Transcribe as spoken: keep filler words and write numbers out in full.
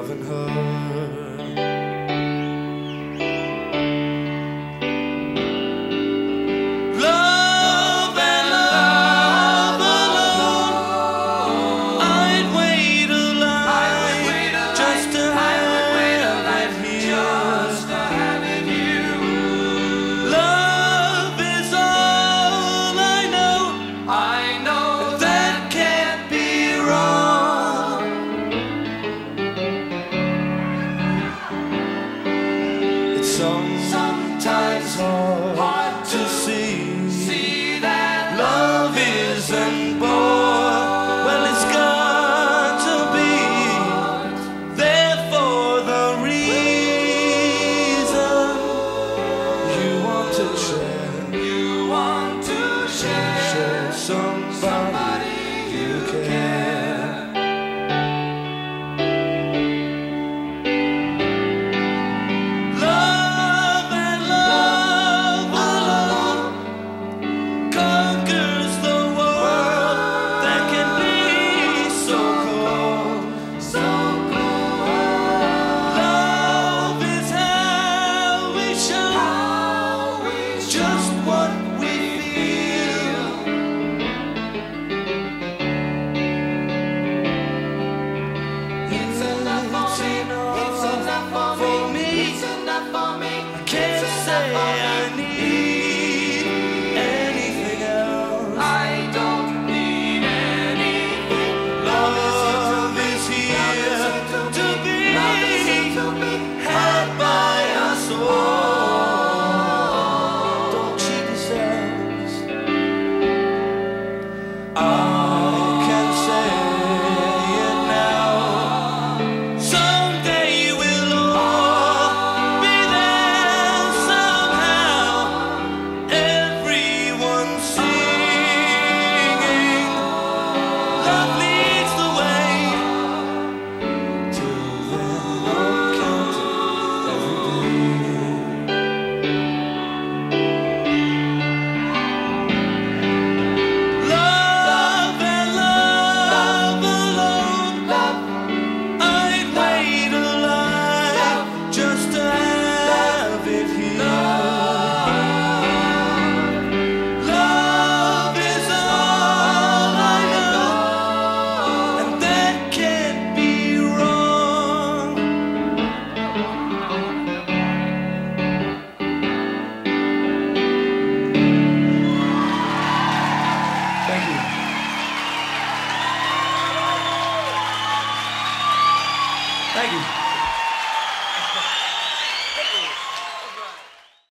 loving her. Love and love alone. I'd wait a life just to have it here. Love is all I know. I know that can't be wrong. Sometimes hard, hard to, to see, see that love isn't born. Well, it's got to be there for the reason. You want to share, you want to share, share somebody, somebody you care. Just what we need.